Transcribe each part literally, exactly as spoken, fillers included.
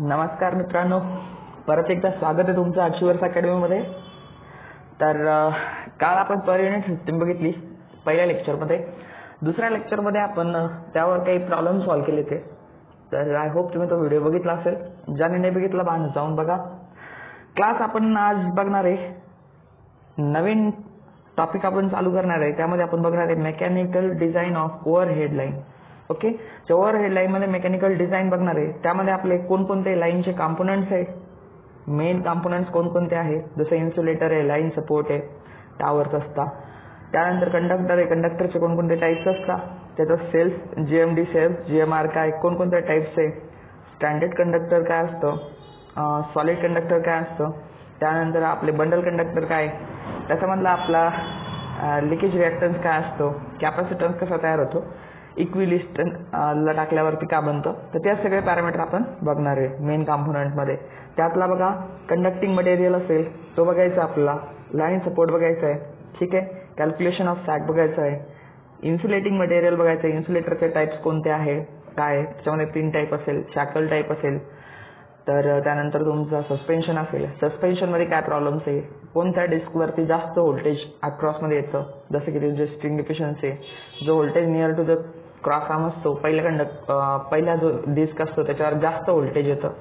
नमस्कार मित्रांनो, परत एकदा स्वागत आहे तुमचं अचीवर्स अकॅडमीमध्ये। तर काल आपण पर युनिट सिस्टीम बघितली पहिल्या लेक्चरमध्ये। दुसऱ्या लेक्चरमध्ये आपण त्यावर काही प्रॉब्लेम सॉल्व्ह केले होते। तर आय होप तुम्ही तो व्हिडिओ बघितला असेल। ज्यांनी नाही बघितला बाण जाऊन बघा। क्लास आपण आज बघणार आहे, नवीन टॉपिक आपण चालू करणार आहे। त्यामध्ये आपण बघणार आहे mechanical design of overhead line. Okay, जो ओव्हरहेड लाइन मध्ये मेकॅनिकल डिझाइन बघणार आहे। त्यामध्ये आपले कोणकोणते लाइनचे कंपोनेंट्स आहेत, मेन कंपोनेंट्स कोणकोणते आहेत, जसे इन्सुलेटर आहे, लाइन सपोर्ट आहे, टावर्स असता, त्यानंतर कंडक्टर आहे, कंडक्टरचे कोणकोणते टाइप्स असता, त्याचा सेल्फ जीएमडी सेल्फ जीएमआर काय, कोणकोणते टाइप्स आहे, स्टँडर्ड कंडक्टर काय असतं, सॉलिड कंडक्टर काय असतं, त्यानंतर आपले बंडल कंडक्टर काय, त्याच्यामधला आपला लीकेज रिएक्टन्स काय असतो, कॅपॅसिटन्स कसा तयार होतो, इक्विलिस्टला टाकल्यावरती का बनतं, तर त्या सगळे पॅरामीटर आपण बघणार आहे मेन कंपोनेंटमध्ये। त्यातला बघा कंडक्टिंग मटेरियल असेल तो बघायचा, आपला लाईन सपोर्ट बघायचा आहे, ठीक आहे, कॅल्क्युलेशन ऑफ सॅग बघायचं आहे, इन्सुलेटिंग मटेरियल बघायचं आहे, इन्सुलेटरचे टाईप्स कोणते आहे काय, त्याच्यामध्ये पिन टाईप असेल, शॅकल टाईप असेल, तर त्यानंतर तुमचं सस्पेन्शन असेल, सस्पेन्शनमध्ये काय प्रॉब्लेम्स आहे, कोणत्या डिस्कवरती जास्त व्होल्टेज अक्रॉसमध्ये येतं, जसं की तुमचे स्ट्रिंग डिफिशन्सी, जो voltage near to the cross arm असतो, पहिला कंडक्ट पहिला जो डिस्क असतो त्याच्यावर जास्त व्होल्टेज येतं,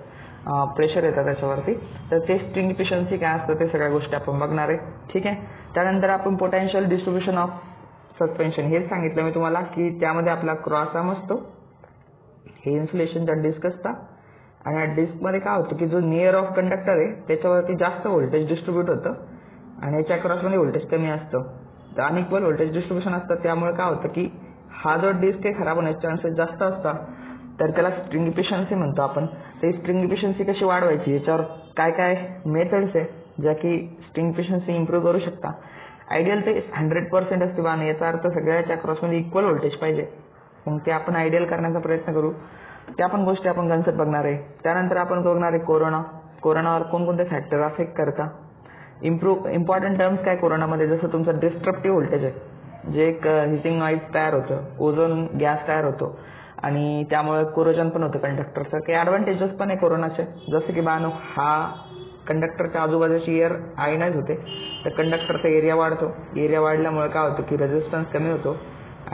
प्रेशर येतं त्याच्यावरती, तर ते स्ट्रिंग इफिशियन्सी काय असतं ते सगळ्या गोष्टी आपण बघणार आहे, ठीक आहे। त्यानंतर आपण पोटेन्शियल डिस्ट्रीब्युशन ऑफ सस्पेन्शन, हे सांगितलं मी तुम्हाला की त्यामध्ये आपला क्रॉस आर्म असतो, हे इन्सुलेशनचा डिस्क असता, आणि या डिस्कमध्ये काय होतं की जो नियर ऑफ कंडक्टर आहे त्याच्यावरती जास्त व्होल्टेज डिस्ट्रीब्यूट होतं आणि याच्या क्रॉसमध्ये व्होल्टेज कमी असतं, तर अनइक्वल व्होल्टेज डिस्ट्रीब्युशन असतं, त्यामुळे काय होतं की हा जो डिस्क आहे खराब होण्याचे चान्सेस जास्त असतात, तर त्याला स्ट्रिंग इफिशियन्सी म्हणतो आपण। तर स्ट्रिंग इफिशियन्सी कशी वाढवायची, याच्यावर काय काय मेथड्स आहे ज्या की स्ट्रिंग इफिशियन्सी इम्प्रूव्ह करू शकता। आयडियल ते हंड्रेड पर्सेंट असते आणि याचा अर्थ सगळ्याच्या क्रॉसमध्ये इक्वल व्होल्टेज पाहिजे, मग ते आपण आयडियल करण्याचा प्रयत्न करू, त्या पण गोष्टी आपण कन्सेप्ट बघणार आहे। त्यानंतर आपण बघणार आहे कोरोना, कोरोनावर कोणकोणते फॅक्टर अफेक्ट करता, इम्प्रूव्ह इम्पॉर्टंट टर्म्स काय कोरोनामध्ये, जसं तुमचं डिस्ट्रप्टिव्ह व्होल्टेज आहे जे एक हिटिंग नॉईज तयार होतं, ओझोन गॅस तयार होतो आणि त्यामुळे कोरोजन पण होतं कंडक्टरचं, काही ॲडव्हान्टेजेस पण आहे कोरोनाचे, जसं की बानो हा कंडक्टरच्या आजूबाजूची एअर आयनाईज होते, तर कंडक्टरचा एरिया वाढतो, एरिया वाढल्यामुळे काय होतं की रेजिस्टन्स कमी होतो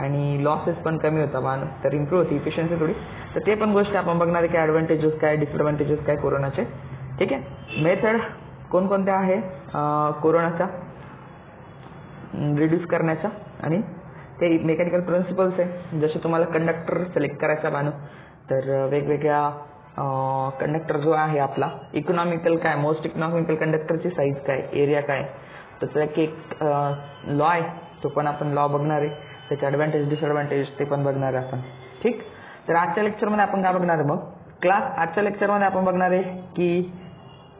आणि लॉसेस पण कमी होता बाण, तर इम्प्रूव्ह होती इफिशियन्सी थोडी, तर ते पण गोष्ट आपण बघणार आहे की ॲडव्हान्टेजेस काय, डिसएडव्हान्टेजेस काय कोरोनाचे, ठीक आहे। मेथड कोणकोणत्या आहे कोरोनाचा रिड्यूस करण्याचा, आणि ते मेकॅनिकल प्रिन्सिपल्स आहे, जसे तुम्हाला कंडक्टर सिलेक्ट करायचा बाण, तर वेगवेगळ्या कंडक्टर जो आहे आपला इकॉनॉमिकल काय, मोस्ट इकॉनॉमिकल कंडक्टरची साईज काय, एरिया काय, त्याचा एक लॉ आहे तो पण आपण लॉ बघणार आहे, त्याचे ॲडव्हान्टेज डिसएडव्हान्टेज ते पण बघणार आहे आपण, ठीक। तर आजच्या लेक्चरमध्ये आपण काय बघणार आहे मग क्लास, आजच्या लेक्चरमध्ये आपण बघणार आहे की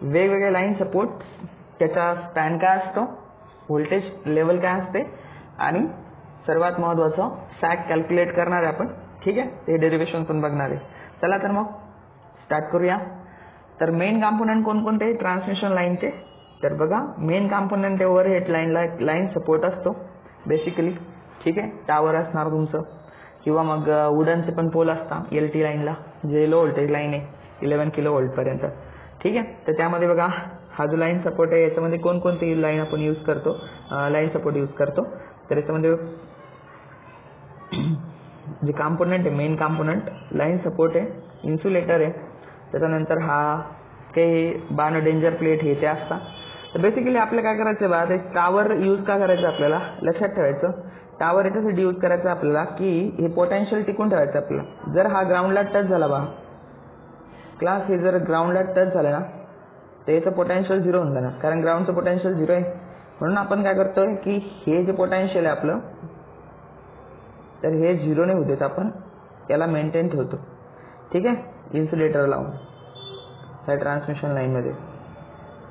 वेगवेगळे लाईन सपोर्ट, त्याचा स्पॅन काय असतो, व्होल्टेज लेवल काय असते, आणि सर्वात महत्त्वाचं सॅग कॅल्क्युलेट करणार आहे आपण, ठीक आहे, ते डेरिव्हेशन पण बघणार आहे। चला तर मग स्टार्ट करूया। तर मेन कॉम्पोनंट कोणकोणते ट्रान्समिशन लाईनचे, तर बघा मेन कॉम्पोनंट ओव्हरहेड लाईनला लाईन सपोर्ट असतो बेसिकली, ठीक आहे, टावर असणार तुमचं, किंवा मग वुडनचे पण पोल असतात एल टी लाईनला, जे लो व्होल्टेज लाईन आहे इलेवन किलो व्होल्टपर्यंत, ठीक आहे। तर त्यामध्ये बघा हा जो लाईन सपोर्ट आहे याच्यामध्ये कोणकोणती लाईन आपण यूज करतो, लाईन सपोर्ट यूज करतो, तर याच्यामध्ये जे कॉम्पोनंट आहे मेन कॉम्पोनंट लाईन सपोर्ट आहे, इन्सुलेटर आहे, त्याच्यानंतर हा काही बाण डेंजर प्लेट हे ते असतात। तर बेसिकली आपल्याला काय करायचं आहे बा, ते टावर यूज का करायचं आपल्याला लक्षात ठेवायचं, टावर याच्यासाठी यूज करायचं आपल्याला की हे पोटेन्शियल टिकून ठेवायचं आपल्याला, जर हा ग्राउंडला टच झाला बा क्लास, हे जर ग्राउंडला टच झालं ना तर याचं पोटेन्शियल झिरो होऊन जाणार, कारण ग्राउंडचं पोटेन्शियल झिरो आहे, म्हणून आपण काय करतोय की हे जे पोटेन्शियल आहे आपलं तर हे झिरो नाही होऊ देत, आपण याला मेंटेन ठेवतो, ठीक आहे, इन्सुलेटर लावून त्या ट्रान्समिशन लाईनमध्ये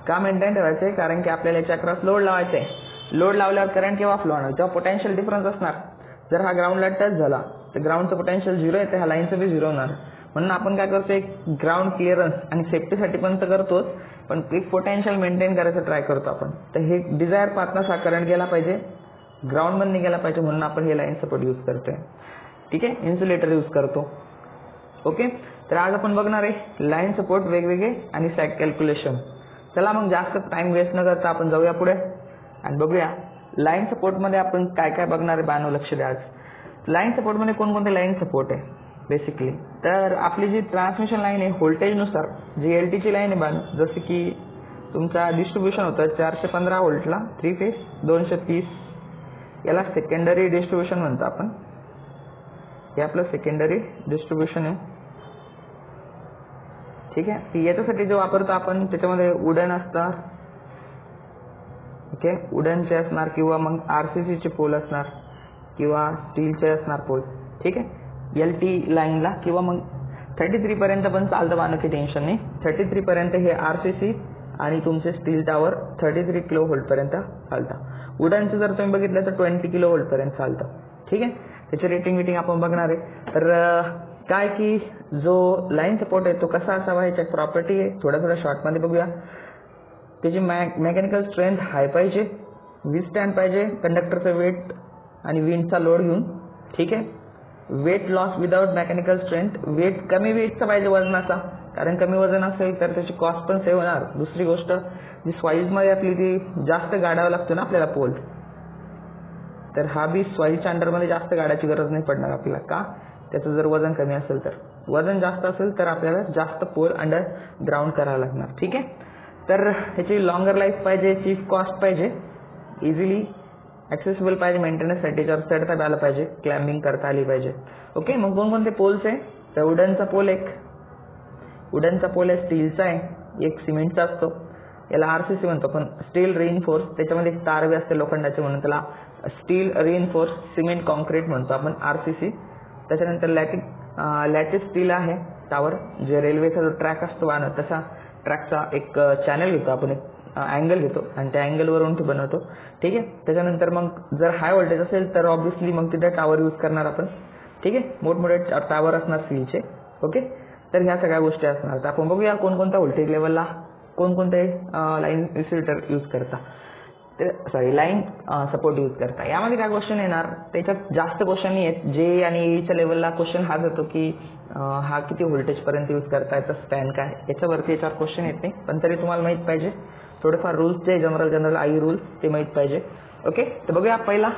का मेंटेन ठेवायचं आहे, कारण की आपल्याला याच्या अक्रॉस लोड लावायचं आहे, लोड लावल्यावर करंट केव्हा फ्लो होणार जेव्हा पोटेन्शियल डिफरन्स असणार, जर हा ग्राउंडला टच झाला तर ग्राउंडचं पोटेन्शियल झिरो आहे, तर हा लाईनचं बी झिरो होणार, म्हणून आपण काय करतो एक ग्राउंड क्लिअरन्स आणि सेफ्टीसाठी पण तर करतोच, पण एक पोटेन्शियल मेंटेन करायचं ट्राय करतो आपण, तर हे डिझायर पाथनं हा करंट गेला पाहिजे, ग्राउंडमध्ये गेला पाहिजे, म्हणून आपण हे लाईन सपोर्ट यूज करतोय, ठीक आहे, इन्सुलेटर यूज करतो, ओके। तर आज आपण बघणार आहे लाईन सपोर्ट वेगवेगळे आणि सॅग कॅल्क्युलेशन। चला मग जास्त टाइम वेस्ट न करता आपण जाऊया पुढे आणि बघूया लाईन सपोर्ट मध्ये आपण काय काय बघणार आहे। बानो लक्ष द्या, आज लाईन सपोर्ट मध्ये कोणकोणते लाईन सपोर्ट आहे बेसिकली। तर आपली जी ट्रान्समिशन लाईन आहे व्होल्टेज नुसार जी एल टी ची लाईन आहे बानो, जसे की तुमचा डिस्ट्रीब्यूशन होता चारशे पंधरा व्होल्टला थ्री फेज दोनशे तीस, याला सेकंडरी डिस्ट्रीब्यूशन म्हणतो आपण। हे आपलं सेकंडरी डिस्ट्रीब्यूशन आहे, ठीक आहे। याच्यासाठी जो वापरतो आपण त्याच्यामध्ये वुडन असतात, ओके, वुडनचे असणार किंवा मग आरसीसी चे पोल असणार किंवा स्टीलचे असणार पोल, ठीक आहे। एल टी लाईनला किंवा मग थर्टी थ्री पर्यंत पण चालतं बानो, की टेन्शन नाही। थर्टी थ्री पर्यंत हे आरसीसी आणि तुमचे steel tower thirty three kilo volt पर्यंत चालतं। वुडनचं जर तुम्ही बघितलं तर ट्वेंटी किलो व्होल्ट पर्यंत चालतं, ठीक आहे। त्याची रेटिंग मीटिंग आपण बघणार आहे। तर काय की जो लाइन सपोर्ट है तो कसा असावा याची प्रॉपर्टी है थोड़ा थोड़ा शॉर्ट मध्ये बघूया। त्याची मेकॅनिकल स्ट्रेंथ हाय पाहिजे, विथस्टँड पाहिजे कंडक्टरचं वेट आणि विंडचा लोड घेऊन, ठीक आहे। Weight loss without mechanical strength, weight कमी वेटचा पाहिजे वजनाचा, कारण कमी वजन असेल तर त्याची कॉस्ट पण सेव्ह होणार। दुसरी गोष्ट जी स्वाईजमध्ये आपली ती जास्त गाडावं लागतो ना आपल्याला पोल, तर हा बी स्वाईजच्या अंडरमध्ये जास्त गाडाची गरज नाही पडणार आपल्याला। का त्याचं जर वजन कमी असेल तर, वजन जास्त असेल तर आपल्याला जास्त पोल अंडर ग्राउंड करावा लागणार, ठीक आहे। तर ह्याची लॉंगर लाईफ पाहिजे, चीप कॉस्ट पाहिजे, इझिली ॲक्सेसिबल पाहिजे, मेंटेनन्ससाठी जर चढता आलं पाहिजे, क्लाइम्बिंग करता आली पाहिजे, ओके। मग कोणकोणते पोल्स आहे तर वुडनचा पोल एक, वुडनचा पोल आहे, स्टीलचा आहे, एक सिमेंटचा असतो, याला आरसीसी म्हणतो पण स्टील रिइन्फोर्स, त्याच्यामध्ये एक तारवे असते लोखंडाचे म्हणून त्याला स्टील रिइन्फोर्स सिमेंट कॉन्क्रीट म्हणतो आपण आरसीसी। त्याच्यानंतर लॅटिक लॅटिस स्टील आहे टावर, जे रेल्वेचा जो ट्रॅक असतो बानो तसा ट्रॅकचा एक चॅनल घेतो आपण, एक अँगल घेतो आणि त्या अँगलवरून ते बनवतो, ठीक आहे। त्याच्यानंतर मग जर हाय व्होल्टेज असेल तर ऑब्व्हियसली मग तिथे टावर यूज करणार आपण, ठीक आहे। मोठमोठे टावर असणार स्टीलचे, ओके। तर ह्या सगळ्या गोष्टी असणार. तर आपण बघूया कोणकोणत्या व्होल्टेज लेवलला कोणकोणते लाईन इन्सुलेटर यूज करता, सॉरी लाईन सपोर्ट यूज करता। यामध्ये काय क्वेश्चन येणार, त्याच्यात जास्त क्वेश्चन आहेत जे आणि एच्या लेवलला क्वेश्चन हाच येतो की हा किती व्होल्टेजपर्यंत यूज करता, याचा स्पॅन काय, याच्यावरती याच्यावर क्वेश्चन येत नाही, पण तरी तुम्हाला माहीत पाहिजे थोडेफार रूल्स जे जनरल जनरल आई रूल ते माहीत पाहिजे, ओके। तर बघूया पहिला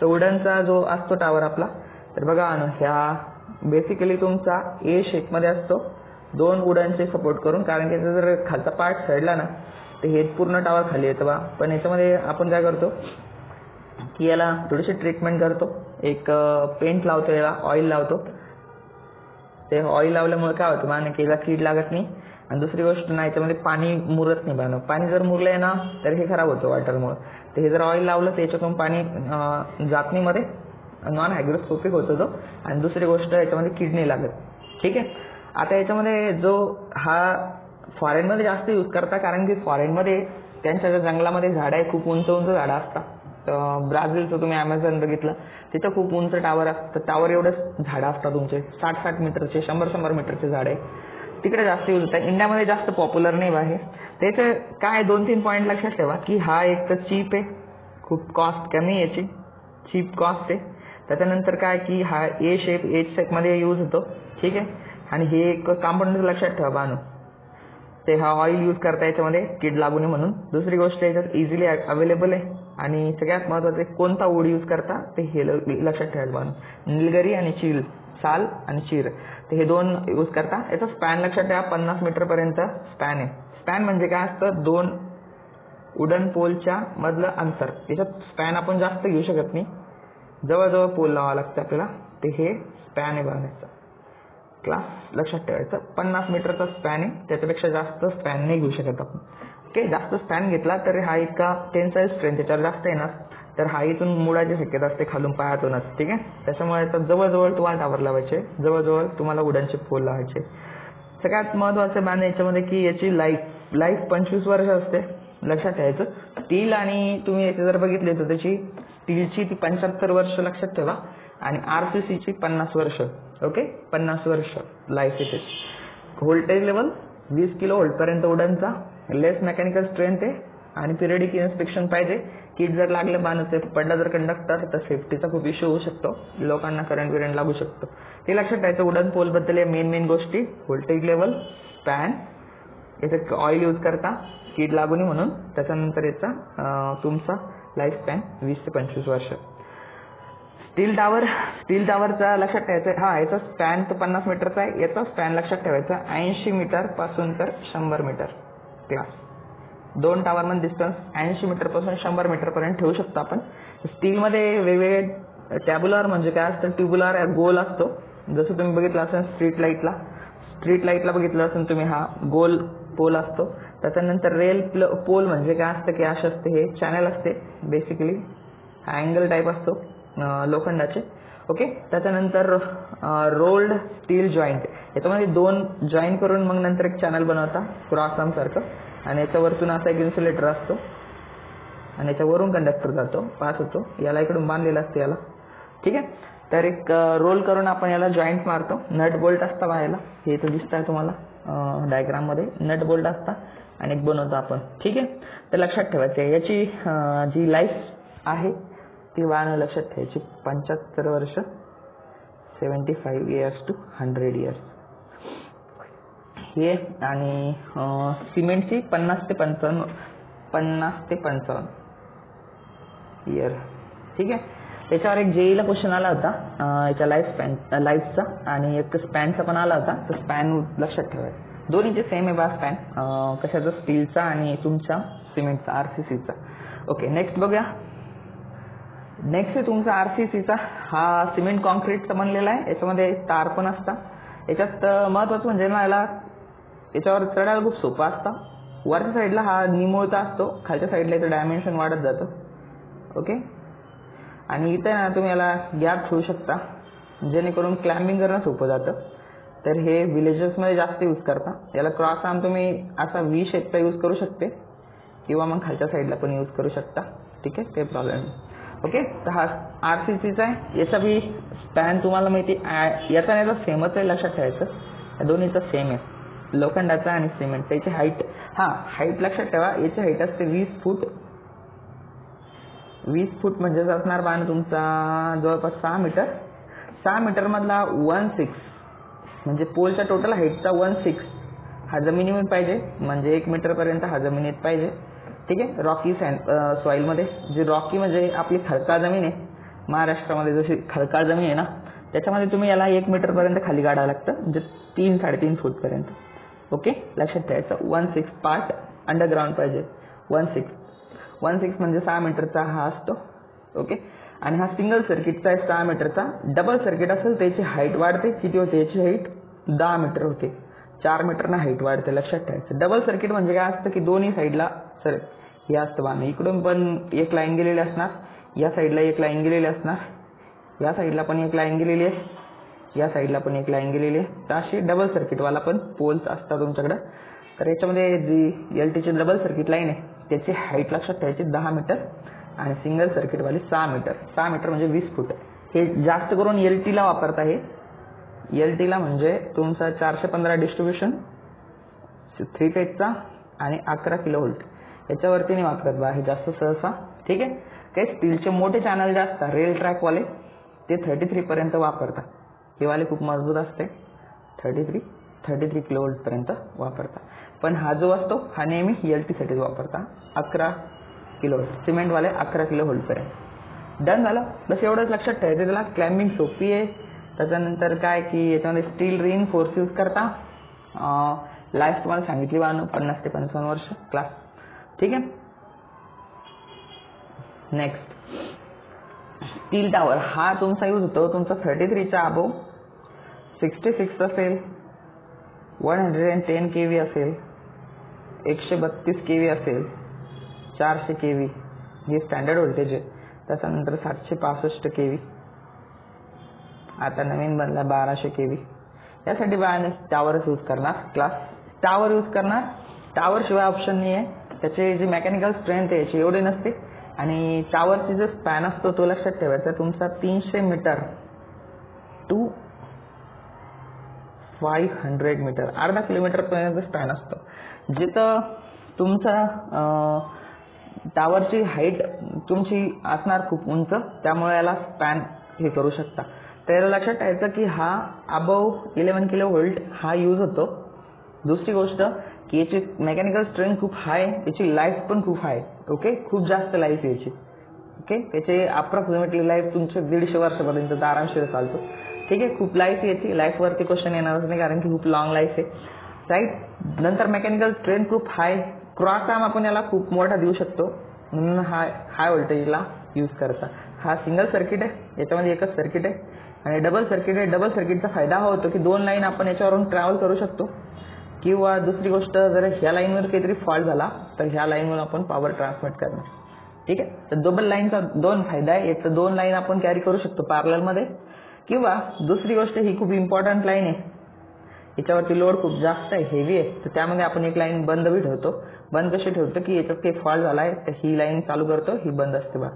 तर वुडनचा जो असतो टावर आपला, तर बघा अनु ह्या बेसिकली तुमचा ए शेपमध्ये असतो दोन वुडनचे सपोर्ट करून, कारण की त्याचा जर खालचा पार्ट सडला ना तर हे पूर्ण टावर खाली येतं बा। पण याच्यामध्ये आपण काय करतो की याला थोडीशी ट्रीटमेंट करतो, एक पेंट लावतो, याला ऑइल लावतो, ते ऑइल लावल्यामुळे काय होतं बाण की याला कीड लागत नाही आणि दुसरी गोष्ट ना याच्यामध्ये पाणी मुरत नाही बाण, पाणी जर मुरलं ना तर हे खराब होतं वॉटरमुळे, तर हे जर ऑइल लावलं तर याच्यातून पाणी जात नाही मध्ये, नॉन हायग्रोस्कोपिक होतो तो, आणि दुसरी गोष्ट याच्यामध्ये कीड नाही लागत, ठीक आहे। आता याच्यामध्ये जो हा फॉरेनमध्ये जास्त यूज करता, कारण की फॉरेनमध्ये त्यांच्या ज्या जंगलामध्ये झाडं आहे खूप उंच उंच झाडं असतात, तर ब्राझीलचं तुम्ही ॲमेझॉन बघितलं तिथं खूप उंच टावर असतं, टावर एवढंच झाडं असतात तुमचे साठ साठ मीटरचे शंभर शंभर मीटरचे झाडं आहे, तिकडे जास्त यूज होतात। इंडियामध्ये जास्त पॉप्युलर नाही आहे त्याचं. काय दोन तीन पॉईंट लक्षात ठेवा की हा एक तर चीप आहे, खूप कॉस्ट कमी याची, चीप कॉस्ट आहे। त्याच्यानंतर काय की हा ए शेप ए शेपमध्ये यूज होतो, ठीक आहे। आणि हे एक कंपाऊंड लक्षात ठेवा बानू, ते हा ऑइल यूज करता याच्यामध्ये कीड लागू नये म्हणून, दुसरी गोष्ट याच्यात इझिली अवेलेबल आहे, आणि सगळ्यात महत्त्वाचं कोणता वूड यूज करता ते हे लक्षात ठेवायला बांधून, निलगिरी आणि चील, साल आणि चीर, तर हे दोन यूज करता। याचा स्पॅन लक्षात ठेवा पन्नास मीटरपर्यंत स्पॅन आहे। स्पॅन म्हणजे काय असतं, दोन वुडन पोलच्या मधलं अंतर, याच्यात स्पॅन आपण जास्त घेऊ शकत नाही, जवळजवळ पोल लावावा लागतं आपल्याला, ते हे स्पॅन आहे बांधायचं क्लास लक्षात ठेवायचं। पन्नास मीटरचा स्पॅन आहे, त्याच्यापेक्षा जास्त स्पॅन नाही घेऊ शकत आपण, ओके। जास्त स्पॅन घेतला तर हा इतका टेन्साईल स्ट्रेंथ त्याच्यावर जास्त येणार, तर हा इथून मुळाची शक्यता असते खालून पायातूनच, ठीक आहे। त्याच्यामुळे तर जवळजवळ तुम्हाला टावर लावायचे, जवळजवळ तुम्हाला वुडनचे पोल लावायचे। सगळ्यात महत्त्वाचं बाण याच्यामध्ये की याची लाईफ लाईफ पंचवीस वर्ष असते लक्षात ठेवायचं। स्टील आणि तुम्ही याचे जर बघितले तर त्याची स्टीलची ती पंच्याहत्तर वर्ष लक्षात ठेवा, आणि आर सी सीची पन्नास वर्ष, ओके, पन्नास वर्ष लाईफ येते। व्होल्टेज लेवल वीस किलो व्होल्टपर्यंत वुडनचा, लेस मेकॅनिकल स्ट्रेंथ आहे, आणि पिरियडिक इन्स्पेक्शन पाहिजे, कीट जर लागलं बाणाचं पडला जर कंडक्टर तर सेफ्टीचा खूप इश्यू होऊ शकतो, लोकांना करंट विरंट लागू शकतो. ते लक्षात ठेवायचं. वुडन पोल बद्दल या मेन मेन गोष्टी, व्होल्टेज लेवल, पॅन, याचं ऑइल यूज करता कीड लागू नये म्हणून, त्याच्यानंतर याचा तुमचा लाईफ स्पॅन वीस ते पंचवीस वर्ष. स्टील टावर, स्टील टावरचा लक्षात ठेवायचा, हा याचा स्पॅन तो पन्नास मीटरचा आहे, याचा स्पॅन लक्षात ठेवायचा ऐंशी मीटर पासून तर शंभर मीटर. क्लास दोन टावरमध्ये डिस्टन्स ऐंशी मीटर पासून शंभर मीटर पर्यंत ठेवू शकतो आपण. स्टीलमध्ये वेगवेगळे टॅब्युलर म्हणजे काय असतं, ट्युब्युलर गोल असतो, जसं तुम्ही बघितलं असेल स्ट्रीट लाईटला, स्ट्रीट लाईटला बघितलं असेल तुम्ही, हा गोल पोल असतो. त्याच्यानंतर रेल पोल म्हणजे काय असतं की असे असते, हे चॅनल असते बेसिकली, हा अँगल टाईप असतो लोखंडाचे. ओके, त्याच्यानंतर रोल्ड स्टील जॉईंट, याच्यामध्ये दोन जॉईन करून मग नंतर एक चॅनल बनवता क्रॉस आर्म सारखं, आणि याच्यावरतून असा एक इन्सुलेटर असतो आणि याच्यावरून कंडक्टर जातो पास होतो, याला इकडून बांधलेला असतो याला, ठीक आहे. तर एक रोल करून आपण याला जॉईंट मारतो. नट बोल्ट असता बाहेरला, हे तर दिसत आहे तुम्हाला डायग्राममध्ये, नट बोल्ट असता आणि एक बनवतो आपण, ठीक आहे. तर लक्षात ठेवायचं आहे याची जी लाईफ आहे ती वाहनं लक्षात ठेवायची पंच्याहत्तर वर्ष, seventy five years two hundred years हे. आणि सिमेंटची पन्नास ते पंचावन्न पन्नास ते पंचावन्न इयर, ठीक आहे. त्याच्यावर एक जेईला क्वेश्चन आला होता याच्या लाईफ स्पॅन लाईफचा आणि एक स्पॅनचा पण आला होता. तर स्पॅन लक्षात ठेवायचं, दोन्हीचे सेम आहे बा स्पॅन, कशाचा स्टीलचा आणि तुमच्या सिमेंटचा आर सी सीचा. ओके, नेक्स्ट बघूया. नेक्स्ट आहे तुमचा आर सी सीचा, हा सिमेंट कॉन्क्रीटचा बनलेला आहे, याच्यामध्ये तार पण असतात. याच्यात महत्त्वाचं म्हणजे ना याला याच्यावर चढायला खूप सोपं असतं, वरच्या साईडला हा निमुळता असतो, खालच्या साईडला याचं डायमेन्शन वाढत जातं. ओके, आणि इथे ना तुम्ही याला गॅप ठेवू शकता जेणेकरून क्लाइम्बिंग करणं सोपं जातं. तर हे विलेजेसमध्ये जास्त यूज करता. याला क्रॉस आर्म तुम्ही असा वी शेपचा यूज करू शकते किंवा मग खालच्या साईडला पण यूज करू शकता, ठीक आहे, काही प्रॉब्लेम नाही. ओके, तर हा आर सी सीचा आहे. याचा बी स्पॅन तुम्हाला माहिती आहे, याचा याचा सेमच आहे लक्षात ठेवायचं, या दोन्हीचा सेम आहे लोखंडाचा आणि सिमेंट. त्याची हाईट, हां हाईट लक्षात ठेवा, याची हाईट असते वीस फूट. वीस फूट म्हणजेच असणार बाण तुमचा जवळपास सहा मीटर सहा मीटरमधला वन सिक्स म्हणजे पोलच्या टोटल हाईटचा वन सिक्स हा जमिनीमध्ये पाहिजे, म्हणजे एक मीटरपर्यंत हा जमिनीत पाहिजे, ठीक आहे. रॉकी सँड सॉईलमध्ये, जी रॉकी म्हणजे आपली खडकाळ जमीन आहे, महाराष्ट्रामध्ये जशी खडकाळ जमीन आहे ना, त्याच्यामध्ये तुम्ही याला एक मीटरपर्यंत खाली काढावं लागतं, म्हणजे तीन साडेतीन फूटपर्यंत. ओके, लक्षात ठेवायचं, वन सिक्स पार्ट अंडरग्राऊंड पाहिजे. वन सिक्स वन सिक्स म्हणजे सहा मीटरचा हा असतो. ओके, आणि हा सिंगल सर्किटचा आहे सहा मीटरचा. डबल सर्किट असेल त्याची हाईट वाढते, किती होते याची हाईट दहा मीटर होते, चार मीटरनं हाईट वाढते, लक्षात ठेवायचं. डबल सर्किट म्हणजे काय असतं की दोन्ही साईडला सर हे असतं बांधणं, इकडून पण एक लाईन गेलेली असणार, या साईडला एक लाईन गेलेली असणार, या साईडला पण एक लाईन गेलेली आहे, या साईडला पण एक लाईन गेलेली आहे. तर अशी डबल सर्किटवाला पण पोल्स असतात तुमच्याकडं. तर याच्यामध्ये जी एल टीची डबल सर्किट लाईन आहे त्याची हाईट लक्षात ठेवायची दहा मीटर आणि सिंगल सर्किटवाली सहा मीटर सहा मीटर म्हणजे वीस फूट. हे जास्त करून एल टीला वापरता. हे एल टीला म्हणजे तुमचा चारशे पंधरा डिस्ट्रीब्युशन थ्री फेजचा आणि अकरा किलो व्होल्ट याच्यावरती नाही वापरत बा हे जास्त सहसा, ठीक आहे. काही स्टीलचे मोठे चॅनल जे असतात रेल ट्रॅकवाले ते थर्टी थ्रीपर्यंत वापरतात, हे वाले खूप मजबूत असते, thirty three thirty three kilo व्होल्टपर्यंत वापरता. पण हा जो असतो हा नेहमी एल टीसाठीच वापरता, अकरा किलो व्होल्ट सिमेंटवाले अकरा किलो व्होल्टपर्यंत. डन झालं, बस एवढंच लक्षात ठेवायचं. त्याला क्लाइम्बिंग सोपी आहे. त्याच्यानंतर काय की याच्यामध्ये स्टील रिन फोर्स यूज करता. लाईफ तुम्हाला सांगितली वाहनं पन्नास ते पंचावन्न वर्ष क्लास, ठीक आहे. नेक्स्ट स्टील टावर, हा तुमचा यूज होतो तुमचा थर्टी थ्रीच्या अबोव, सिक्स्टी सिक्स असेल, one hundred and ten K V असेल, एकशे बत्तीस के व्ही असेल, चारशे के व्ही हे स्टँडर्ड व्होल्टेज आहे. त्याच्यानंतर सातशे पासष्ट के व्ही, आता नवीन बनला बाराशे के व्ही. यासाठी बाळाने टावरच यूज करणार क्लास, टावर यूज करणार. टावरशिवाय ऑप्शन नाही आहे. त्याची जी मेकॅनिकल स्ट्रेंथ आहे याची एवढी नसते. आणि टावरची जो स्पॅन असतो तो लक्षात ठेवायचा तुमचा तीनशे metre to five hundred metre अर्धा किलोमीटरपर्यंत स्पॅन असतो. जिथं तुमचा टावरची हाईट तुमची असणार खूप उंच, त्यामुळे याला स्पॅन हे करू शकता. तर लक्षात ठेवायचं की हा अबव इलेवन किलो व्होल्ट हा यूज होतो. दुसरी गोष्ट की याची मेकॅनिकल स्ट्रेंथ खूप हाय, याची लाईफ पण खूप हाय. ओके, खूप जास्त लाईफ याची. ओके, त्याचे अप्रॉक्सिमेटली लाईफ तुमचे दीडशे वर्षापर्यंत आरामशीर चालतो. ठीक आहे, खूप लाईफ याची. लाईफवरती क्वेश्चन येणारच नाही कारण की खूप लॉंग लाईफ आहे. राईट. नंतर मेकॅनिकल स्ट्रेंथ खूप हाय. क्रॉस आर्म आपण याला खूप मोठा देऊ शकतो म्हणून हाय हाय व्होल्टेजला यूज करता. हा सिंगल सर्किट आहे, याच्यामध्ये एकच सर्किट आहे. आणि डबल सर्किट आहे. डबल सर्किटचा फायदा हा होतो की दोन लाईन आपण याच्यावरून ट्रॅव्हल करू शकतो, किंवा दुसरी गोष्ट जर ह्या लाईनवर काहीतरी फॉल्ट झाला तर ह्या लाईनवर आपण पॉवर ट्रान्समिट करणार. ठीक आहे, तर डबल लाईनचा दोन फायदा आहे. एक तर दोन लाईन आपण कॅरी करू शकतो पॅरलमध्ये, किंवा दुसरी गोष्ट ही खूप इम्पॉर्टंट लाईन आहे, याच्यावरती लोड खूप जास्त आहे, हेवी आहे, तर त्यामध्ये आपण एक लाईन बंद बी ठेवतो. बंद कशी ठेवतो की याच्यात काही फॉल्ट झाला आहे तर ही लाईन चालू करतो, ही बंद असते बा.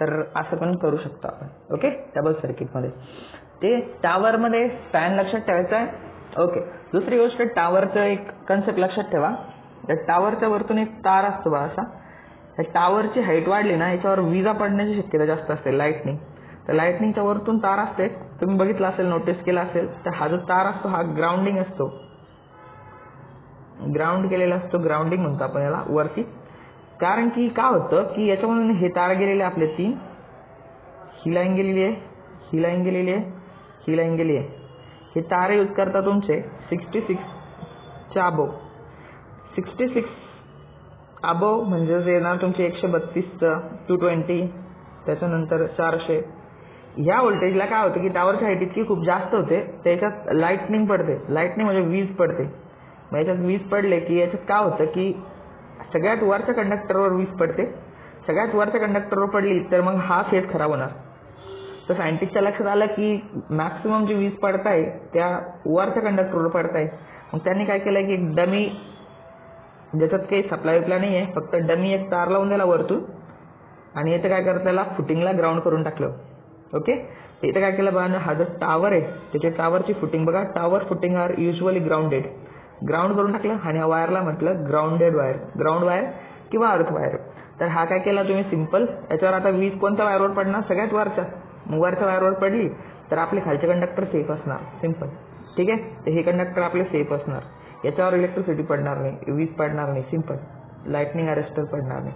तर असं पण करू शकतो आपण. ओके, डबल सर्किटमध्ये ते टावरमध्ये स्पॅन लक्षात ठेवायचं आहे. ओके, दुसरी गोष्ट टावरचं एक कन्सेप्ट लक्षात ठेवा. तर टावरच्या वरतून एक तार असतो बा असा. तर टावरची हाईट वाढली ना याच्यावर विजा पडण्याची शक्यता जास्त असते, लाईटनिंग. तर लाईटनिंगच्या वरतून तार असते, तुम्ही बघितलं असेल, नोटीस केला असेल. तर हा जो तार असतो हा ग्राउंडिंग असतो, ग्राउंड केलेला असतो. ग्राउंडिंग म्हणतो आपण याला वरती, कारण की का होतं की याच्यामधून हे तार गेलेले आपले तीन, ही लाईन गेलेली आहे, ही लाईन गेलेली आहे, ही लाईन गेली आहे. हे तार यूज करता तुमचे सिक्स्टी सिक्सच्या अबोव. सिक्स्टी सिक्स अबोव म्हणजेच येणार तुमचे एकशे बत्तीसचं, टू ट्वेंटी, त्याच्यानंतर चारशे. ह्या व्होल्टेजला काय होतं की टावरच्या हाईट इतकी खूप जास्त होते, त्याच्यात लाईटनिंग पडते. लाईटनिंग म्हणजे वीज पडते. मग याच्यात वीज पडले की याच्यात काय होतं की सगळ्यात वरच्या कंडक्टरवर वीज पडते. सगळ्यात वरच्या कंडक्टरवर पडली तर मग हा फेज खराब होणार. तर सायंटिस्टच्या लक्षात आलं की मॅक्सिमम जी वीज पडत आहे त्या वरच्या कंडक्टरवर पडत आहे. मग त्यांनी काय केलं की एक डमी, ज्याच्यात काही सप्लाय विप्लाय नाही आहे, फक्त डमी एक तार लावून दिला वरतून, आणि याचं काय करता त्याला फुटिंगला ग्राउंड करून टाकलं. ओके, इथं काय केलं बघा, हा जो टावर आहे त्याच्या टावरची फुटिंग बघा, tower footing are usually grounded, ground करून टाकलं. आणि ह्या वायरला म्हटलं ग्राउंडेड वायर, ग्राउंड वायर किंवा अर्थ वायर. तर हा काय केला तुम्ही सिंपल, याच्यावर आता वीज कोणत्या वायरवर पडणार, सगळ्यात वरच्या. मग वरच्या वायरवर पडली तर आपले खालचे कंडक्टर सेफ असणार, सिंपल. ठीक आहे, तर हे कंडक्टर आपले सेफ असणार, याच्यावर इलेक्ट्रिसिटी पडणार नाही, वीज पडणार नाही, सिंपल. लाईटनिंग अरेस्टर पडणार नाही.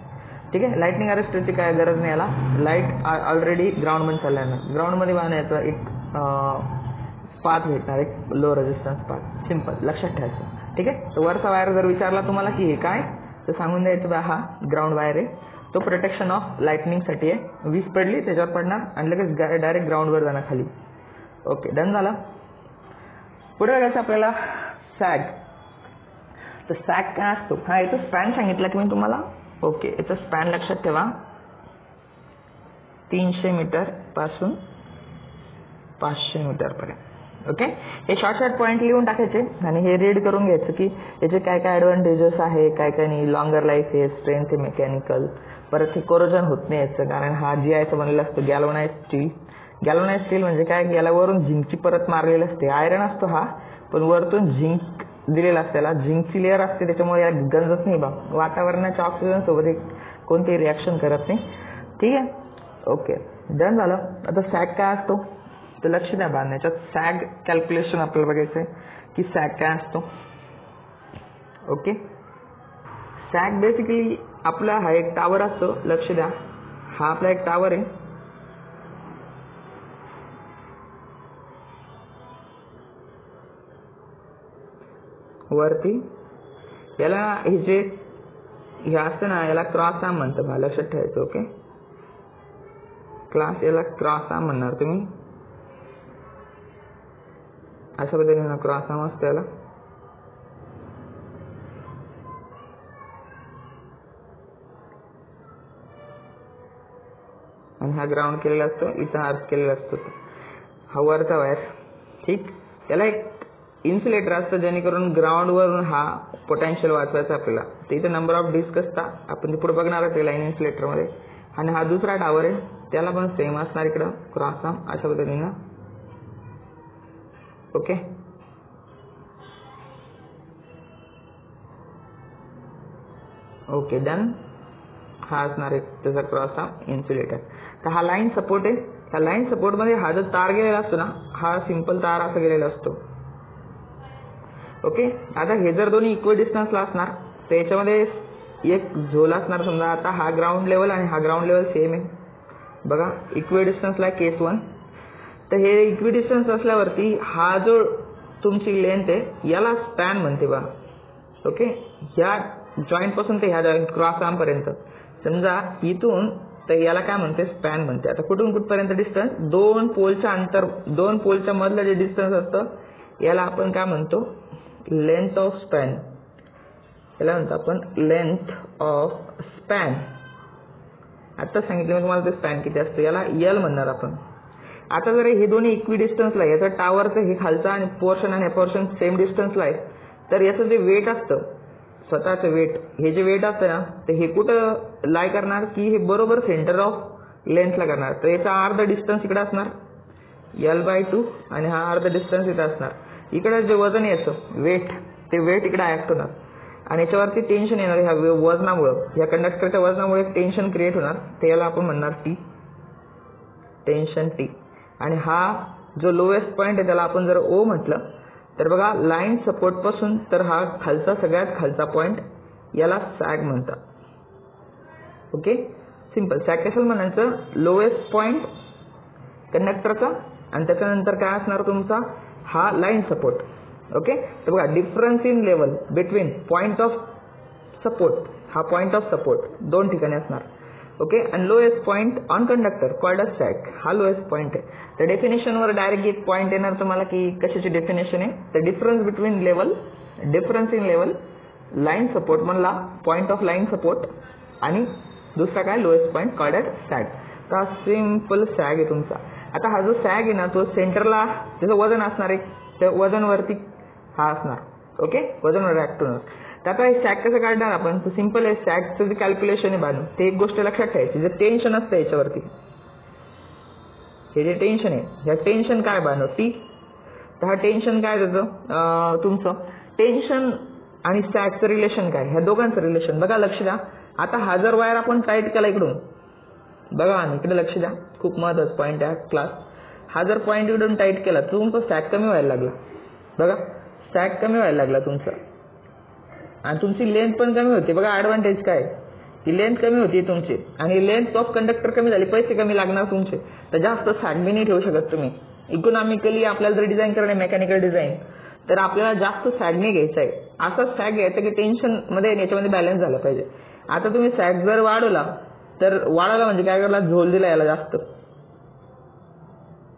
ठीक आहे, लाईटनिंग अरेस्टरची काय गरज नाही. याला लाईट ऑलरेडी ग्राउंडमध्ये चालल्यानं ग्राउंडमध्ये बांधायचं एक पाथ भेटणार, एक लो रेजिस्टन्स पाथ, सिंपल. लक्षात ठेवायचं. ठीक आहे, तर वरचा वायर जर विचारला तुम्हाला की हे काय, तर सांगून द्यायचं बा हा ग्राउंड वायर आहे, तो प्रोटेक्शन ऑफ लाईटनिंगसाठी आहे. वीज पडली त्याच्यावर पडणार आणि लगेच डायरेक्ट ग्राउंडवर जाणार खाली. ओके, डन झालं. पुढे बघायचं आपल्याला सॅग. तर सॅग काय असतो, हा याचं स्पॅन सांगितलं की मी तुम्हाला. ओके, याचा स्पॅन लक्षात ठेवा, तीनशे मीटर पासून पाचशे मीटरपर्यंत. ओके, हे शॉर्ट शॉर्ट पॉईंट लिहून टाकायचे आणि हे रीड करून घ्यायचं की याचे काय काय ॲडव्हान्टेजेस आहे, काय काय नाही. लॉंगर लाईफ आहे, स्ट्रेंथ आहे मेकॅनिकल, परत हे कोरोजन होत नाही याचं, कारण हा जी आयचं बनलेला असतो गॅलोनाइज स्टील. गॅलोनाइज स्टील म्हणजे काय, याला वरून झिंकची परत मारलेली असते. आयरन असतो हा, पण वरतून झिंक दिलेला असते, त्याला झिंकची लेअर असते, त्याच्यामुळे याला गंजत नाही बा. वातावरणाच्या ऑक्सिजनसोबत एक कोणतेही रिॲक्शन करत नाही. ठीक आहे, ओके, डन झालं. आता सॅग काय असतो तर लक्ष द्या बा, याच्यात सॅग कॅल्क्युलेशन आपल्याला बघायचं आहे की सॅग काय असतो. ओके, सॅग बेसिकली आपला हा एक टावर असतो. लक्ष द्या, हा आपला एक टावर आहे. वरती याला हे जे हे असतं ना याला क्रॉस आर्म म्हणतात बा, लक्षात ठेवायचं. ओके क्लास, याला क्रॉस आर्म म्हणणार तुम्ही. अशा पद्धतीने क्रॉस आर्म असतं याला. आणि हा ग्राउंड केलेला असतो, इथं अर्थ केलेला असतो, हा वरचा वायर. ठीक, त्याला एक इन्सुलेटर असतं जेणेकरून ग्राउंडवरून हा पोटेन्शियल वाचवायचा आपल्याला. तर इथे नंबर ऑफ डिस्क असतात, आपण ते पुढे बघणार आहोत लाईन इन्सुलेटरमध्ये. आणि हा दुसरा टावर आहे, त्याला पण सेम असणार इकडं क्रॉस आर्म अशा पद्धतीनं. Okay, okay, done. हा असणार एक त्याचा क्रॉसचा इन्सुलेटर. तर हा लाईन सपोर्ट आहे. ह्या लाईन सपोर्टमध्ये हा जो तार गेलेला असतो ना हा सिंपल तार असा गेलेला असतो. ओके, आता हे जर दोन्ही इक्वल डिस्टन्सला असणार तर याच्यामध्ये एक झोल असणार. समजा आता हा ग्राउंड लेवल आणि हा ग्राउंड लेवल सेम आहे. बघा इक्वल डिस्टन्सला केस वन. तर हे इक्वल डिस्टन्स असल्यावरती हा जो तुमची लेंथ आहे याला स्पॅन म्हणते बा. ओके, ह्या जॉईंटपासून ते ह्या जॉईंट क्रॉस आर्मपर्यंत समजा इथून तर याला काय म्हणते स्पॅन म्हणते. आता कुठून कुठपर्यंत डिस्टन्स दोन पोलच्या अंतर दोन पोलच्या मधलं जे डिस्टन्स असतं याला आपण काय म्हणतो लेंथ ऑफ स्पॅन. याला म्हणतो आपण लेंथ ऑफ स्पॅन. आता सांगितलं मी तुम्हाला ते स्पॅन किती असतं याला एल म्हणणार आपण. आता जर हे दोन्ही इक्वी डिस्टन्सला आहे याचा टावरचं हे खालचं आणि पोर्शन आणि हे पोर्शन सेम डिस्टन्सला आहे तर याचं जे वेट असतं स्वतःचं वेट हे जे वेट असतं ना तर हे कुठं लाय करणार की हे बरोबर सेंटर ऑफ लेन्थला करणार. तर याचा अर्ध डिस्टन्स इकडं असणार एल बाय टू आणि हा अर्ध डिस्टन्स इथं असणार. इकडं जे वजन याचं वेट ते वेट इकडं ॲक्ट होणार आणि याच्यावरती टेन्शन येणार ह्या वजनामुळं ह्या कंडक्टरच्या वजनामुळे एक टेन्शन क्रिएट होणार ते याला आपण म्हणणार टी टेन्शन टी. आणि हा जो लोएस्ट पॉईंट आहे त्याला आपण जर ओ म्हटलं तर बघा लाईन सपोर्टपासून तर हा खालचा सगळ्यात खालचा पॉईंट याला सॅग म्हणतात. ओके, सिंपल सॅग कशाला म्हणायचं लोएस्ट पॉईंट कंडक्टरचा आणि त्याच्यानंतर काय असणार तुमचा हा लाईन सपोर्ट. ओके, तर बघा difference in level between point of support हा पॉईंट ऑफ सपोर्ट दोन ठिकाणी असणार. ओके, आणि lowest point on conductor called a sag हा लोएस्ट पॉईंट आहे. तर डेफिनेशनवर डायरेक्ट एक पॉईंट येणार तुम्हाला की कशाची डेफिनेशन आहे तर difference between level difference in level line support म्हणला पॉईंट ऑफ लाईन सपोर्ट आणि दुसरा काय lowest point called a sag. तर हा सिम्पल सॅग आहे तुमचा. आता हा जो सॅग आहे ना तो सेंटरला त्याचं वजन असणार आहे त्या वजनवरती हा असणार. ओके, वजनवर ॲक्ट होणार. तर आता हे सॅग कसं काढणार आपण तर सिम्पल आहे. सॅगचं जे कॅल्क्युलेशन आहे बाजू ते एक गोष्ट लक्षात ठेवायची जे टेन्शन असतं याच्यावरती हे जे टेन्शन आहे ह्या टेन्शन काय बाजू टी. तर हा टेन्शन काय त्याचं तुमचं टेन्शन आणि सॅगचं रिलेशन काय ह्या दोघांचं रिलेशन बघा लक्ष द्या. आता हा जर वायर आपण टाईट केला इकडून बघा आणि इकडे लक्ष द्या खूप महत्त्वाचा पॉईंट आहे क्लास. हा जर पॉईंट इकडून टाईट केला तर तुमचा सॅग कमी व्हायला लागला. बघा सॅग कमी व्हायला लागला तुमचा आणि तुमची लेंथ पण कमी होते. बघा ॲडव्हान्टेज काय की लेंथ कमी होती तुमची आणि लेंथ ऑफ कंडक्टर कमी झाली पैसे कमी लागणार तुमचे. तर जास्त सॅग बी नाही ठेवू शकत तुम्ही. इकॉनॉमिकली आपल्याला जर डिझाईन करणे मेकॅनिकल डिझाईन तर आपल्याला जास्त सॅग नाही घ्यायचा आहे. असा सॅग घ्यायचा की टेन्शनमध्ये याच्यामध्ये बॅलन्स झाला पाहिजे. आता तुम्ही सॅग जर वाढवला तर वाढवला म्हणजे काय करायला झोल दिला याला जास्त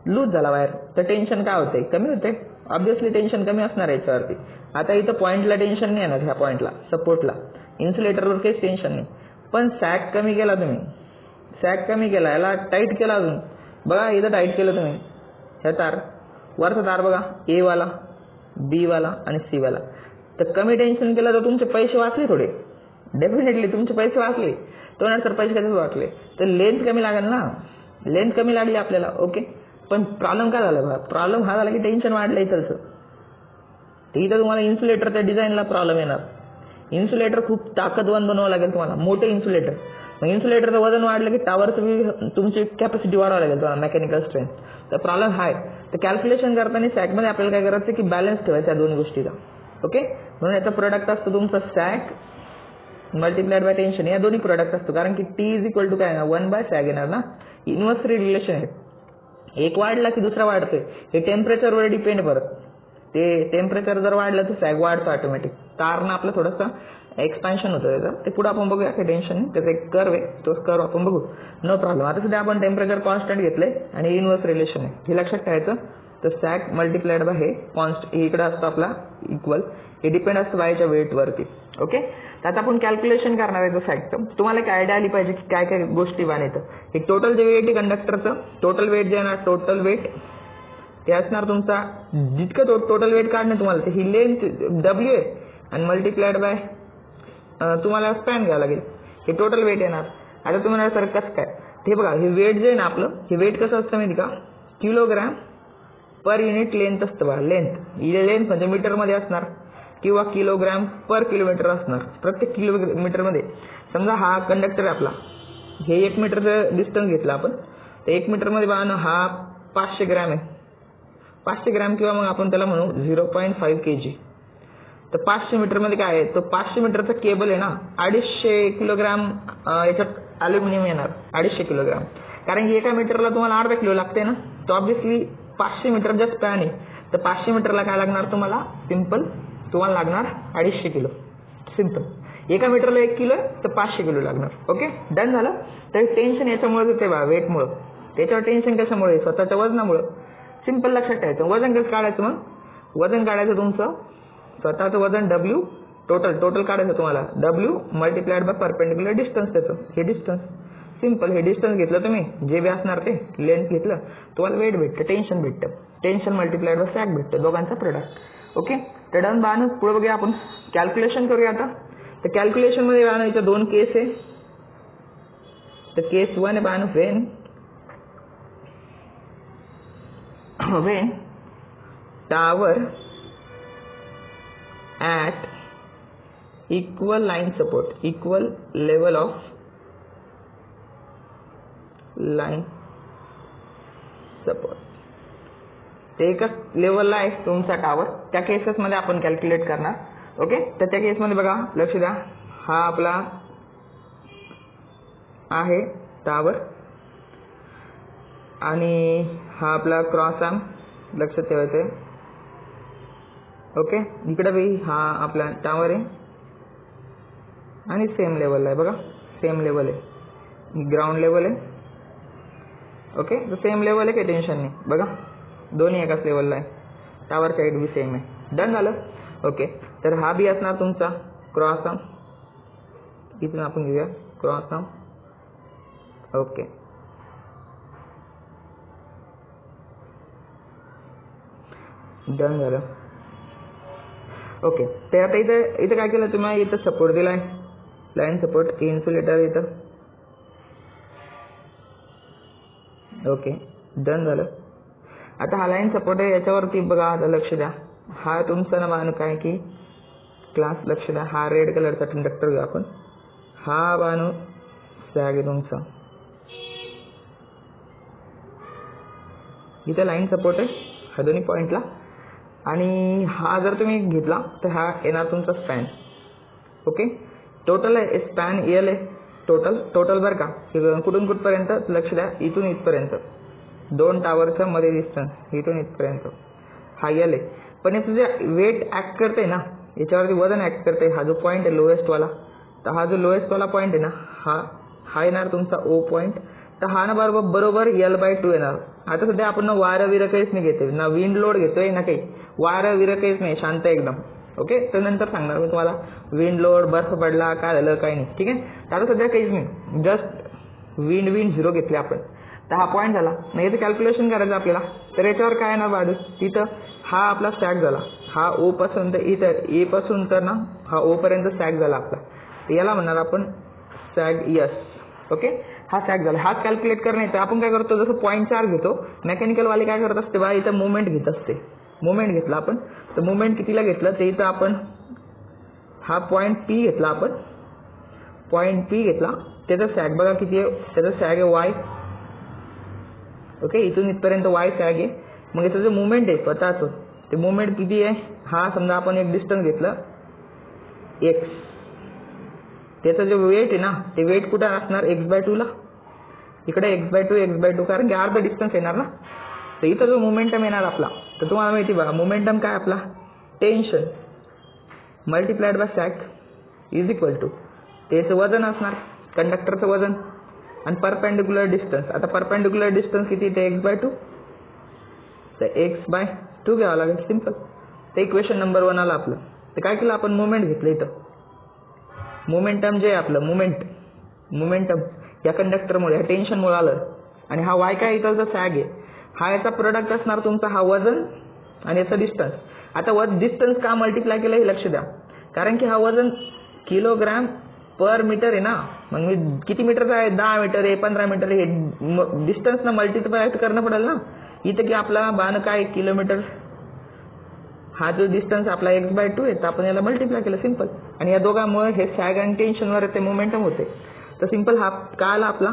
लूज झाला वायर तर टेन्शन काय होते कमी होते. ऑब्व्हियसली टेन्शन कमी असणार आहे याच्यावरती. आता इथं पॉईंटला टेन्शन नाही येणार ह्या पॉईंटला सपोर्टला इन्सुलेटरवर काहीच टेन्शन नाही. पण सॅग कमी केला तुम्ही सॅग कमी केला याला टाईट केला अजून बघा इथं टाईट केलं तुम्ही ह्या तार वरचा तार बघा एवाला बीवाला आणि सीवाला. तर कमी टेन्शन केलं तर तुमचे पैसे वाचले थोडे डेफिनेटली तुमचे पैसे वाचले. तो नंतर पैसे कसे वाचले तर लेंथ कमी लागेल ना लेंथ कमी लागली आपल्याला. ओके, पण प्रॉब्लेम काय झाला बघा प्रॉब्लेम हा झाला की टेन्शन वाढलं इथलचं. तर इथं तुम्हाला इन्सुलेटरच्या डिझाईनला प्रॉब्लेम येणार. इन्सुलेटर खूप ताकदवान बनवावं लागेल तुम्हाला मोठे इन्सुलेटर. मग इन्सुलेटरचं वजन वाढलं की टावरचं तुमची कॅपॅसिटी वाढवावं लागेल तुम्हाला मेकॅनिकल स्ट्रेंथ. तर प्रॉब्लेम हाय. तर कॅल्क्युलेशन करताना सॅगमध्ये आपल्याला काय करायचं की बॅलन्स ठेवायचा या दोन गोष्टीचा. ओके, म्हणून याचा प्रोडक्ट असतो तुमचा सॅग मल्टिप्लाइड बाय टेन्शन या दोन्ही प्रोडक्ट असतो. कारण की टी इज इक्वल टू काय ना वन बाय सॅग येणार ना. इन्व्हर्स रिलेशन आहे एक वाढला की दुसरा वाढतोय हे टेम्परेचरवर डिपेंड करत. ते टेम्परेचर जर वाढलं तर सॅग वाढतं ऑटोमॅटिक कारण आपलं थोडंसं एक्सपान्शन होतं त्याचं ते पुढं आपण बघूया काही टेन्शन नाही. त्याचा एक कर्व आहे तो कर्व आपण बघू नो प्रॉब्लेम. आता सुद्धा आपण टेम्परेचर कॉन्स्टंट घेतलं आहे आणि इन्व्हर्स रिलेशन आहे हे लक्षात ठेवायचं. तर सॅग मल्टिप्लाइड बाय हे कॉन्स्ट हे इकडं असतं आपला इक्वल हे डिपेंड असतं बायच्या वेटवरती. ओके, तर आता आपण कॅल्क्युलेशन करणार आहे जर सॅगचं तुम्हाला एक आयडिया आली पाहिजे की काय काय गोष्टी बांधायचं. हे टोटल जे वेट आहे कंडक्टरचं टोटल वेट जे आहे ना टोटल वेट ते असणार तुमचा जितकं तो टोटल वेट काढणं तुम्हाला ही लेंथ डब्ल्यू आहे आणि मल्टिप्लाइड बाय तुम्हाला स्पॅन घ्यावं लागेल हे टोटल वेट येणार. आता तुम्हाला सर कसं काय हे बघा हे वेट जे आहे ना आपलं हे वेट कसं असतं माहिती का किलोग्रॅम पर युनिट लेंथ असतं बघा. लेंथ लेंथ म्हणजे मीटरमध्ये असणार किंवा किलोग्राम पर किलोमीटर असणार. प्रत्येक किलोमीटरमध्ये समजा हा कंडक्टर आपला हे एक मीटरचं डिस्टन्स घेतलं आपण, तर एक मीटरमध्ये बाळांनो हा पाचशे ग्रॅम आहे, पाचशे ग्रॅम किंवा मग आपण त्याला म्हणू झिरो पॉईंट फाईव्ह के जी. तर पाचशे मीटरमध्ये काय आहे, तो पाचशे मीटरचा केबल आहे ना अडीचशे किलोग्राम याच्यात ॲल्युमिनियम येणार, अडीचशे किलोग्राम, कारण की एका मीटरला तुम्हाला अर्धा किलो लागते ना. तर ऑब्व्हियसली पाचशे मीटर ज्या स्पॅन आहे तर पाचशे मीटरला काय लागणार तुम्हाला सिंपल, तुम्हाला लागणार अडीचशे किलो सिंपल. एका मीटरला एक किलो तर पाचशे किलो लागणार. ओके, डन झालं. तर टेन्शन याच्यामुळेच येते बा, वेटमुळं. त्याच्यावर टेन्शन कशामुळे, स्वतःच्या वजनामुळं. सिंपल लक्षात ठेवायचं. वजन कसं काढायचं, मग वजन काढायचं तुमचं स्वतःचं वजन डब्ल्यू टोटल, टोटल काढायचं तुम्हाला W multiplied by perpendicular distance. त्याचं हे डिस्टन्स सिंपल, हे डिस्टन्स घेतलं तुम्ही जे बी असणार ते लेंथ घेतलं, तुम्हाला वेट भेटतं, टेन्शन भेटतं, टेन्शन मल्टिप्लाइड बाय सॅक भेटतं, दोघांचा प्रोडक्ट. ओके, तर डन बाळांनो. पुढे बघूया आपण कॅल्क्युलेशन करूया आता. तर कॅल्क्युलेशनमध्ये बाळांनो याच्या दोन केस आहे. तर केस वन आहे बाळांनो when when tower at equal line support equal level of line support, ते एकच लेवलला आहे तुमचा टावर, त्या केसेस मध्ये आपण कॅल्क्युलेट करणार. ओके, तर त्या केस मध्ये बघा लक्ष द्या, हा आपला आहे टावर आणि हा आपला क्रॉस आर्म, लक्षात ठेवायचं. ओके, इकडे बी हा आपला टावर आहे आणि सेम लेवलला आहे बघा, सेम लेवल आहे, ग्राउंड लेवल आहे. ओके, तर सेम लेवल आहे, काही टेन्शन नाही बघा, दोन्ही एकाच लेवलला आहे, टावर साईड बी सेम आहे. डन झालं. ओके, तर हा बी असणार तुमचा क्रॉस आर्म, इथून आपण घेऊया क्रॉस आर्म. ओके, डन झालं. ओके, ते आता इथं इथं काय केलं तुम्ही, इथं सपोर्ट दिला आहे लाईन सपोर्ट, इन्सुलेटर इथं. ओके, डन झालं. आता हा लाईन सपोर्ट आहे याच्यावरती बघा आता लक्ष द्या, हा तुमचा ना बाणू काय की क्लास, लक्ष द्या हा रेड कलरचा कंडक्टर घेऊ आपण, हा बाणू सॅग आहे तुमचा, इथं लाईन सपोर्ट आहे हा दोन्ही पॉईंटला, आणि हा जर तुम्ही घेतला तर हा येणार तुमचा स्पॅन. ओके, टोटल आहे स्पॅन एल आहे टोटल, टोटल बरं का, कुठून कुठपर्यंत लक्ष द्या, इथून इथपर्यंत दोन टावरच्या मध्ये डिस्टन्स इथून इथपर्यंत हा एल आहे. पण याचं जे वेट ॲक्ट करते ना याच्यावरती वजन ॲक्ट करते, हा जो पॉईंट आहे लोएस्टवाला, तर हा जो लोएस्टवाला पॉईंट आहे ना हा हा येणार तुमचा ओ पॉईंट, तर हा ना बरोबर बरोबर एल बाय टू येणार. आता सध्या आपण ना वारं विरं काहीच नाही घेतोय ना, विंड लोड घेतोय ना काही, वारं विरं काहीच नाही, शांत एकदम. ओके, तर नंतर सांगणार मी तुम्हाला विंड लोड, बर्फ पडला, काय झालं काय नाही, ठीक आहे. तर आता सध्या काहीच नाही, जस्ट विंड विंड झिरो घेतले आपण, तर हा पॉईंट झाला नाही. याचं कॅल्क्युलेशन करायचं आपल्याला, तर याच्यावर काय ना वाढू, तिथं हा आपला स्टॅक झाला, हा ओ पासून तर इथं ए पासून तर ना हा ओ पर्यंत स्टॅक झाला आपला, तर याला म्हणणार आपण स्टॅक यस. ओके, हा सॅग झाला, हाच कॅल्क्युलेट करणे. तर आपण काय करतो, जसं पॉईंट चार्ज घेतो, मेकॅनिकलवाले काय करत असते बा, इथं मुवमेंट घेत असते, मुवमेंट घेतला आपण, तर मुवमेंट कितीला घेतलं ते इथं आपण हा पॉईंट पी घेतला, आपण पॉईंट पी घेतला, त्याचा सॅग बघा किती आहे, त्याचा सॅग आहे वाय. ओके, इथून इथपर्यंत वाय सॅग आहे. मग याचं जे मुवमेंट आहे स्वतःचं, ते मुवमेंट किती आहे, हा समजा आपण एक डिस्टन्स घेतलं एक्स, त्याचं जे वेट आहे ना ते वेट कुठं असणार, एक्स बाय टूला, इकडे X by two X by two कारण की अर्धा डिस्टन्स येणार ना. तर इथं जो मोमेंटम येणार आपला, तर तुम्हाला माहिती बघा मोमेंटम काय आपला, tension multiplied by sag is equal to त्याचं वजन असणार, कंडक्टरचं वजन, आणि परपेंडिक्युलर डिस्टन्स. आता परपेंडिक्युलर डिस्टन्स किती, ते एक्स बाय टू, तर एक्स बाय टू घ्यावं लागेल सिम्पल. तर इक्वेशन नंबर वन आला आपलं. तर काय केलं आपण, मोमेंट घेतलं, इथं मोमेंटम जे आपलं मोमेंट मोमेंटम या कंडक्टरमुळे, या टेन्शनमुळे आलं, आणि हा वाय काय इथलचा सॅग आहे, हा याचा प्रोडक्ट असणार तुमचा, हा वजन आणि याचा डिस्टन्स. आता व डिस्टन्स का मल्टिप्लाय केलं हे लक्ष द्या, कारण की हा वजन किलोग्राम पर मीटर आहे ना, मग मी किती मीटरचा आहे, दहा मीटर आहे, पंधरा मीटर, हे डिस्टन्सनं मल्टिप्लाय करणं पडेल ना. इथं की आपला बाण काय किलोमीटर, हा जो डिस्टन्स आपला एक्स बाय टू आहे तो आपण याला मल्टिप्लाय केलं सिंपल, आणि या दोघांमुळे हे सॅग आणि टेन्शनवर ते मोमेंटम होते. तर सिंपल हा काय आला आपला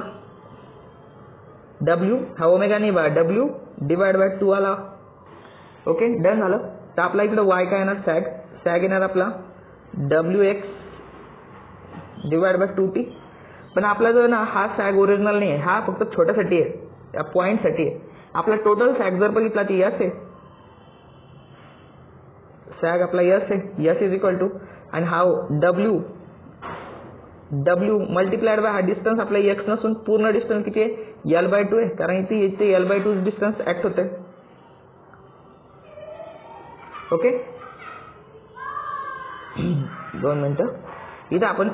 डब्ल्यू हा ओमेगा नाही बा डब्ल्यू डिवाइड बाय टू आला. ओके डन झालं. तर आपला इकडे वाय काय येणार सॅग सॅग येणार आपला W X divide by two T. पण आपला जो ना हा सॅग ओरिजिनल नाही आहे, हा फक्त छोट्यासाठी आहे या पॉईंटसाठी आहे. आपला टोटल सॅग जर बघितला ती याच आहे सॅग आपला यस आहे यस इज इक्वल टू आणि हा डब्ल्यू डब्ल्यू मल्टिप्लाइड बाय हा डिस्टन्स आपला एक्स नसून पूर्ण डिस्टन्स किती आहे एल बाय टू आहे, कारण इथे इथे L by two distance act होते. ओके दोन मिनटं इथं आपण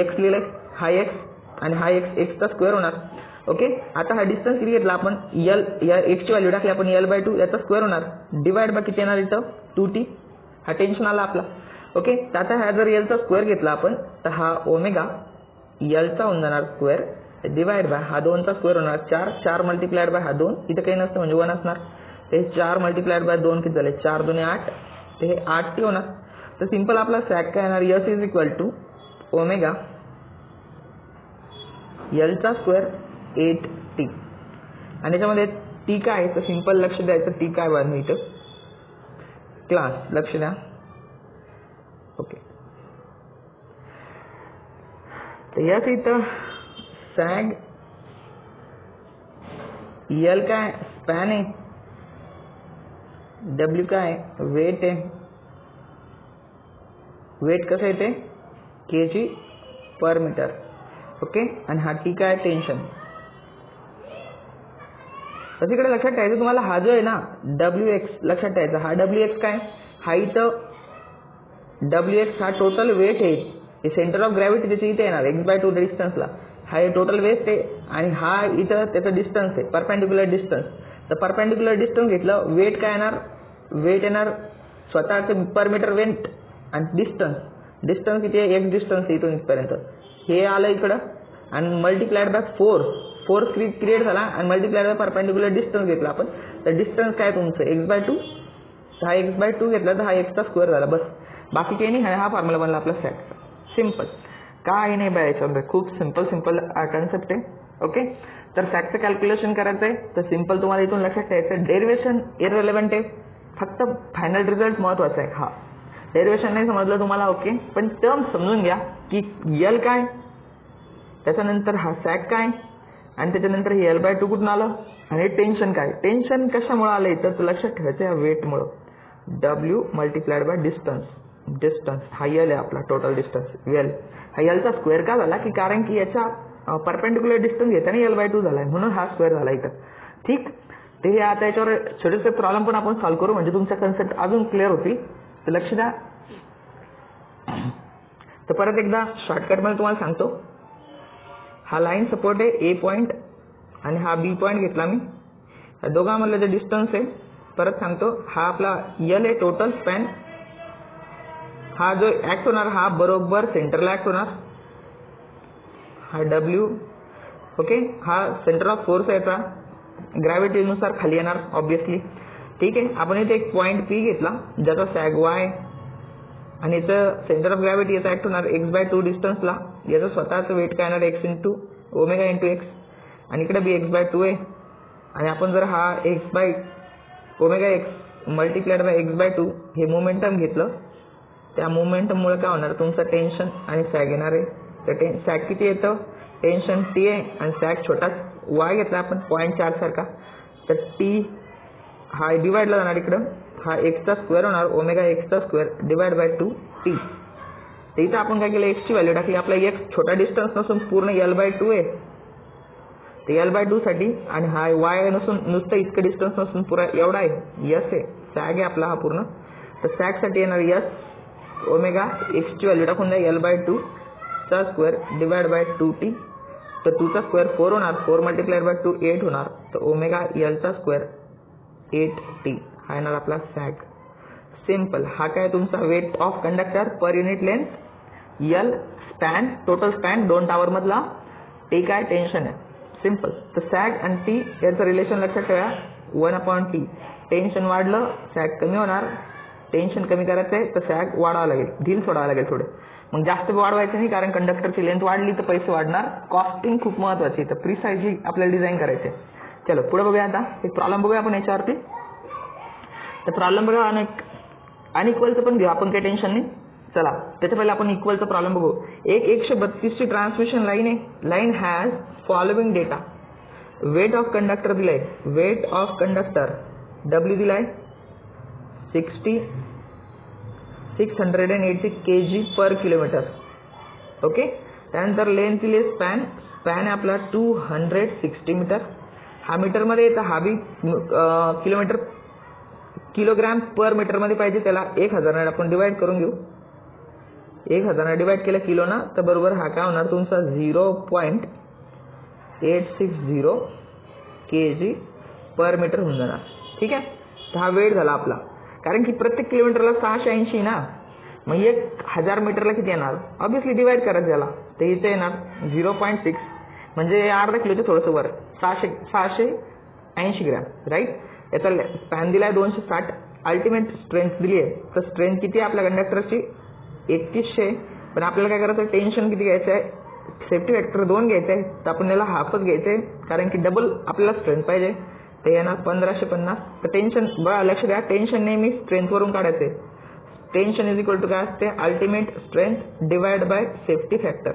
एक्स लिहिलंय हा एक्स आणि हा एक्स एक्सचा स्क्वेअर होणार. ओके आता हा डिस्टन्स किती घेतला आपण एल या एक्सची व्हॅल्यू टाकली आपण एल बाय टू याचा स्क्वेअर होणार डिवाइड बाय किती येणार इथं टू टी हा टेन्शन आला आपला. ओके तर आता हा जर एलचा स्क्वेअर घेतला आपण तर हा ओमेगा एलचा होऊन जाणार स्क्वेअर डिवाइड बाय हा दोनचा स्क्वेअर होणार चार चार मल्टिप्लाइड बाय हा दोन इथं काही नसतं म्हणजे वन असणार ते चार मल्टिप्लाइड बाय दोन किती झाले चार दोन्ही आठ ते हे आठ टी होणार. तर सिंपल आपला सॅग काय येणार S is equal to omega एलचा स्क्वेअर एट टी आणि याच्यामध्ये टी काय आहे तर सिंपल लक्ष द्यायचं टी काय बनवू इथं क्लास लक्ष द्या. ओके तर याच इथं सॅग यल काय स्पॅन आहे डब्ल्यू काय वेट आहे वेट कसं आहे ते के जी पर मीटर. ओके आणि हा टी काय टेन्शन तसं इकडे लक्षात ठेवायचं तुम्हाला हा जो आहे ना डब्ल्यू एक्स लक्षात ठेवायचा हा डब्ल्यू एक्स काय हा इथं डब्ल्यू एक्स हा टोटल वेट आहे हे सेंटर ऑफ ग्रॅव्हिटी त्याची इथे येणार एक्स बाय टू डिस्टन्सला हा टोटल वेट आहे आणि हा इथं त्याचं डिस्टन्स आहे परपेंडिक्युलर डिस्टन्स. तर परपेंडिक्युलर डिस्टन्स घेतलं वेट काय येणार वेट येणार स्वतःचं पर मीटर वेट आणि डिस्टन्स डिस्टन्स किती आहे एक्स डिस्टन्स इथून इथपर्यंत हे आलं इकडं आणि multiplied by four four create झाला आणि मल्टिप्लाय बाय परपेंडिक्युलर डिस्टन्स घेतला आपण तर डिस्टन्स काय तुमचं एक्स बाय टू हा एक्स बाय टू घेतला तर हा एक्सचा स्क्वेअर झाला बस बाकी काही नाही. हा फॉर्म्युला बनला आपला सॅगचा सिम्पल काय नाही बाय याच्यामध्ये खूप सिम्पल सिम्पल कॉन्सेप्ट आहे. ओके तर सॅगचं कॅल्क्युलेशन करायचं आहे तर सिम्पल तुम्हाला इथून लक्षात ठेवायचं डेरिव्हेशन इररिलेव्हंट आहे फक्त फायनल रिझल्ट महत्त्वाचा आहे. हा डेरिव्हेशन नाही समजलं तुम्हाला ओके पण टर्म समजून घ्या की यल काय त्याच्यानंतर हा सॅग काय आणि त्याच्यानंतर हे एल बाय टू कुठून आलं आणि टेन्शन काय टेन्शन कशामुळे आलं इथं तर लक्षात ठेवायचं या वेटमुळं W multiplied by distance distance हा एल आहे आपला टोटल डिस्टन्स एल हा एलचा स्क्वेअर का झाला की कारण की याचा परपेंडिक्युलर डिस्टन्स घेताना एल बाय टू झाला आहे म्हणून हा स्क्वेअर झाला इथं ठीक. ते हे आता याच्यावर छोटेसे प्रॉब्लेम पण आपण सॉल्व्ह करू म्हणजे तुमचा कन्सेप्ट अजून क्लिअर होतील तर लक्ष द्या. तर परत एकदा शॉर्टकटमध्ये तुम्हाला सांगतो हा लाईन सपोर्ट आहे ए पॉईंट आणि हा बी पॉईंट घेतला मी या दोघांमधलं जे डिस्टन्स आहे परत सांगतो हा आपला यल आहे टोटल स्पॅन हा जो ॲक्ट होणार हा बरोबर सेंटरला ॲक्ट होणार हा डब्ल्यू. ओके हा सेंटर ऑफ फोर्स आहे याचा ग्रॅव्हिटीनुसार खाली येणार ऑब्वियसली ठीक आहे. आपण इथे एक पॉईंट पी घेतला ज्याचा सॅग वाय आणि याचं सेंटर ऑफ ग्रॅव्हिटी याचा ॲक्ट होणार एक्स बाय टू डिस्टन्सला याचं स्वतःचं वेट काय येणार X into omega into X आणि इकडे बी एक्स बाय टू आहे आणि आपण जर हा X by omega X multiplied by X by two हे मोमेंटम घेतलं त्या मोमेंटममुळे काय होणार तुमचं टेन्शन आणि सॅग येणार आहे. तर टे सॅग किती येतं टेन्शन टी आहे आणि सॅग छोटा वाय घेतला आपण पॉईंट चार सारखा तर टी हा डिवाइडला जाणार इकडं हा एक्सचा स्क्वेअर होणार ओमेगा एक्सचा square divide by two T. तर इथं आपण काय केलं एक्सची व्हॅल्यू टाकली आपला एक्स छोटा डिस्टन्स नसून पूर्ण एल बाय टू आहे तर एल बाय टूसाठी आणि हा वाय नसून नुसतं इतकं डिस्टन्स नसून पुरा एवढा आहे यस आहे सॅग आहे आपला हा पूर्ण तर सॅगसाठी येणार यस ओमेगा एक्सची व्हॅल्यू टाकून द्या एल बाय टू चा square divide by two T तर टूचा स्क्वेअर फोर होणार four multiplied by two eight होणार तर ओमेगा एलचा स्क्वेअर एट टी हा येणार आपला सॅग सिम्पल. हा काय तुमचा weight of conductor per unit length L span total span दोन टावरमधला टी काय टेन्शन आहे सिम्पल. तर सॅग आणि टी याचं रिलेशन लक्षात ठेवा वन अपॉन टी टेन्शन वाढलं सॅग कमी होणार टेन्शन कमी करायचं आहे तर सॅग वाढावा लागेल, ढील सोडावा लागेल थोडे. मग जास्त वाढवायचं नाही कारण कंडक्टरची लेंथ वाढली तर पैसे वाढणार. कॉस्टिंग खूप महत्वाची, तर प्रिसाइजली आपल्याला डिझाईन करायचे. चलो पुढे बघूया. आता एक प्रॉब्लेम बघूया आपण याच्यावरती. तर प्रॉब्लेम बघा अनेक अनइक्वलचं पण घेऊ आपण, काही टेन्शन नाही. चला त्याच्या पहिले आपण इक्वलचा प्रॉब्लेम बघू. एक एकशे बत्तीसची ट्रान्समिशन लाईन आहे. Line has following data. Weight of conductor दिलाय, वेट ऑफ कंडक्टर डब्ल्यू दिलाय sixty six hundred and eighty K G per kilometre. Okay, त्यानंतर लेंथ दिली आहे स्पॅन, स्पॅन आपला टू हंड्रेड सिक्स्टी मीटर. हा मीटरमध्ये येतं, हा बी किलोमीटर किलोग्राम पर मीटरमध्ये पाहिजे. त्याला एक हजारने आपण डिवाइड करून घेऊ. एक हजारने डिवाइड केलं किलो ना, तर बरोबर हा काय होणार तुमचा zero point eight six zero K G पर मीटर होऊन जाणार. ठीक आहे, तर हा वेट झाला आपला, कारण की प्रत्येक किलोमीटरला सहाशे ऐंशी ना, मग एक हजार मीटरला किती येणार ऑब्व्हियसली डिवाइड करायचं याला, तर इथे येणार झिरो पॉईंट सिक्स म्हणजे अर्धा किलोचं थोडंसं वर, सहाशे सहाशे ऐंशी ग्रॅम राईट. याचा स्पॅन दिला आहे दोनशे साठ. अल्टिमेट स्ट्रेंथ दिली आहे, तर स्ट्रेंथ किती आहे आपल्या कंडक्टरची एकतीसशे. पण आपल्याला काय करायचं, टेन्शन किती घ्यायचं आहे, सेफ्टी फॅक्टर दोन घ्यायचं आहे, तर आपण याला हाफच घ्यायचं आहे कारण की डबल आपल्याला स्ट्रेंथ पाहिजे. तर येणार पंधराशे पन्नास. तर टेन्शन बघा, लक्ष द्या, टेन्शन नेहमी स्ट्रेंथवरून काढायचं आहे. टेन्शन इज इक्वल टू काय असते, ultimate strength divide by safety factor.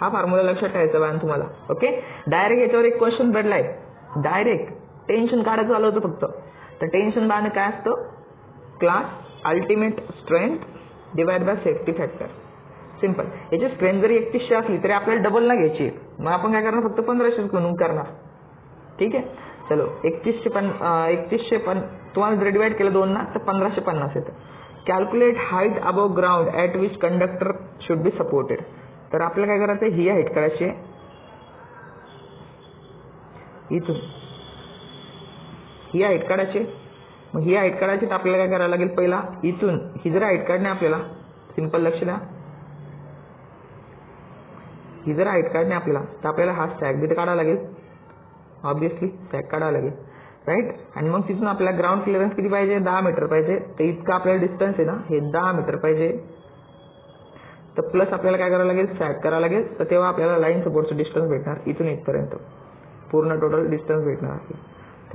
हा फॉर्म्युला लक्षात ठेवायचा बाण तुम्हाला. ओके, डायरेक्ट याच्यावर एक क्वेश्चन पडलाय, डायरेक्ट टेन्शन काढायचं आलं होतं फक्त. तर टेन्शन बाण काय असतं, class ultimate strength divide by safety factor. Simple. याची स्ट्रेंथ जरी एकतीसशे असली तरी आपल्याला डबल ना घ्यायची, मग आपण काय करणार फक्त पंधराशे म्हणून करणार. ठीक आहे, चलो एकतीसशे पण एकतीसशे पण तुम्हाला जर डिवाइड केलं दोन ना, तर पंधराशे पन्नास येतं. Calculate height above ground at which conductor should be supported. तर आपल्याला काय करायचं, ही हाईट करायची आहे इथून, ही हाईट काढायची. मग ही हाईट काढायची तर आपल्याला काय करावं लागेल, पहिला इथून ही जर हाईट काढणे आपल्याला, सिंपल लक्ष द्या, ही जर हाईट काढणे आपल्याला तर आपल्याला हा स्टॅग बी काढावा लागेल, ऑब्व्हियसली स्टॅग काढावा लागेल राईट. आणि मग तिथून आपल्याला ग्राउंड क्लिअरन्स किती पाहिजे, दहा मीटर पाहिजे. तर इतका आपल्याला डिस्टन्स आहे ना, हे दहा मीटर पाहिजे. तर प्लस आपल्याला काय करावं लागेल, स्टॅग करावं लागेल. तर तेव्हा आपल्याला लाईन सपोर्टचं डिस्टन्स भेटणार इथून इथपर्यंत, पूर्ण टोटल डिस्टन्स भेटणार आपल्याला.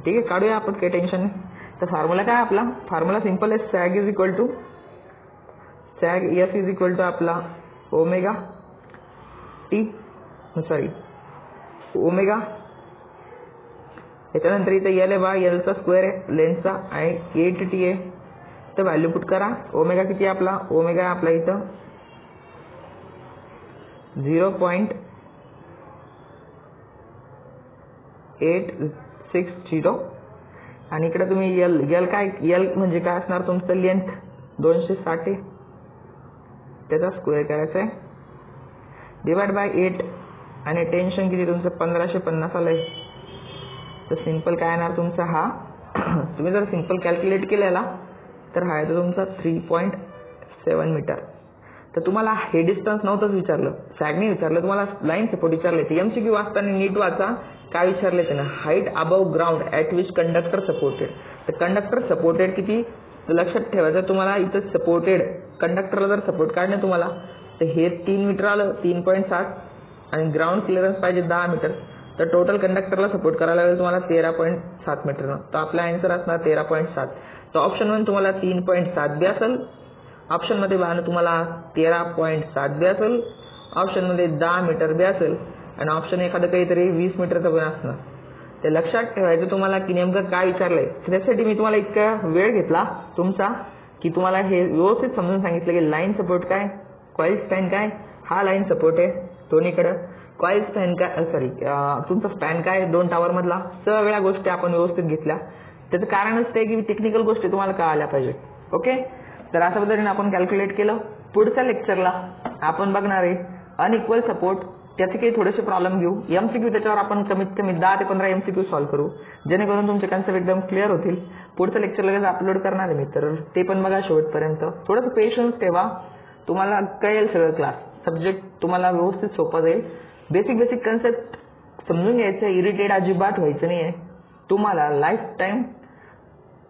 ठीक आहे, काढूया आपण, काही टेन्शन नाही. तर फॉर्म्युला काय आपला, फॉर्म्युला सिंपल आहे, sag is equal to sag S is equal to आपला ओमेगा टी सॉरी ओमेगा, याच्यानंतर इथं एल आहे बा, एलचा स्क्वेअर आहे लेन्थचा आणि एट टी आहे. तर व्हॅल्यू पुट करा. ओमेगा किती आहे आपला, ओमेगा आपला इथं zero point eight six zero आणि इकडे तुम्ही एल एल काय, एल म्हणजे काय असणार तुमचं लेंथ दोनशे साठ आहे, त्याचा स्क्वेअर करायचा आहे डिवाइड बाय एट. आणि टेन्शन किती तुमचं पंधराशे पन्नास आलं आहे. तर सिंपल काय येणार तुमचा हा, तुम्ही जर सिंपल कॅल्क्युलेट केलेला तर हा येतो तुमचा थ्री पॉईंट सेवन मीटर. तर तुम्हाला हे डिस्टन्स नव्हतंच विचारलं, सॅगने विचारलं, तुम्हाला लाईन सपोर्ट विचारले ते. एमसीक्यू वाचताना नीट वाचा, काय विचारले ते ना, height above ground at which conductor supported. तर कंडक्टर सपोर्टेड किती लक्षात ठेवायचं तुम्हाला. इथं सपोर्टेड कंडक्टरला जर सपोर्ट काढणे तुम्हाला, तर हे तीन मीटर आलं, तीन पॉईंट सात आणि ग्राउंड क्लिअरन्स पाहिजे दहा मीटर. तर टोटल कंडक्टरला सपोर्ट करायला लागेल तुम्हाला तेरा पॉईंट सात मीटरनं. तर आपला आन्सर असणार तेरा पॉईंट सात. तर ऑप्शन वन तुम्हाला तीन पॉईंट सात बी असेल, ऑप्शनमध्ये वाहन तुम्हाला तेरा पॉईंट सात बी असेल, ऑप्शनमध्ये दहा मीटर बी असेल आणि ऑप्शन एखादं काहीतरी वीस मीटरचं पण असणार. तर लक्षात ठेवायचं तुम्हाला की नेमकं काय विचारलं आहे. त्यासाठी मी तुम्हाला इतका वेळ घेतला तुमचा की तुम्हाला हे व्यवस्थित समजून सांगितलं की लाईन सपोर्ट काय, कॉईल स्पॅन काय, हा लाईन सपोर्ट आहे दोन्हीकडं, कॉईल स्पॅन काय सॉरी तुमचा स्पॅन काय दोन टावरमधला. सगळ्या गोष्टी आपण व्यवस्थित घेतल्या, त्याचं कारणच ते की टेक्निकल गोष्टी तुम्हाला काय आल्या पाहिजे. ओके, तर अशा पद्धतीने आपण कॅल्क्युलेट केलं. पुढच्या लेक्चरला आपण बघणार आहे अनइक्वल सपोर्ट, त्याचे काही थोडेसे प्रॉब्लेम घेऊ, एम सी क्यू त्याच्यावर आपण कमीत कमी दहा ते पंधरा एम सी क्यू सॉल्व्ह करू जेणेकरून तुमचे कन्सेप्ट एकदम क्लिअर होतील. पुढचं लेक्चर लगेच अपलोड करणार आहे मी, तर ते पण बघा शेवटपर्यंत. थोडंसं पेशन्स ठेवा, तुम्हाला कळेल सगळं, क्लास सब्जेक्ट तुम्हाला व्यवस्थित सोपा जाईल. बेसिक बेसिक कन्सेप्ट समजून घ्यायचं, इरिटेट अजिबात व्हायचं नाही आहे तुम्हाला लाईफ टाईम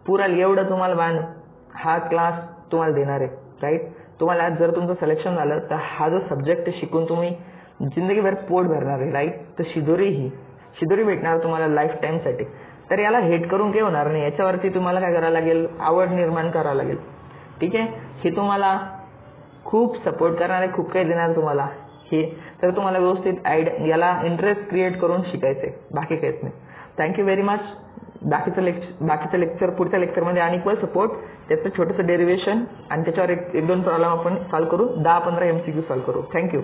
पुराल एवढं. तुम्हाला बाण हा क्लास तुम्हाला देणार आहे, राईट. तुम्हाला जर तुमचं सिलेक्शन झालं तर हा जो सब्जेक्ट शिकून तुम्ही जिंदगीभर पोट भरणार आहे, राईट. तर शिदोरी ही शिदोरी भेटणार तुम्हाला लाईफ टाईमसाठी. तर याला हेट करून काही होणार नाही, याच्यावरती तुम्हाला काय करावं लागेल, आवड निर्माण करावं लागेल, ठीक आहे. हे तुम्हाला खूप सपोर्ट करणार आहे, खूप काही देणार तुम्हाला हे. तर तुम्हाला व्यवस्थित आयड याला इंटरेस्ट क्रिएट करून शिकायचं आहे, बाकी काहीच नाही. Thank you very much. बाकीचं लेक्चर बाकीचं लेक्चर पुढच्या लेक्चरमध्ये अनइक्वल सपोर्ट, त्याचं छोटंसं डेरिव्हेशन आणि त्याच्यावर एक एक दोन प्रॉब्लेम आपण सॉल्व्ह करू, दहा पंधरा एम सी क्यू सॉल्व्ह करू. थँक्यू.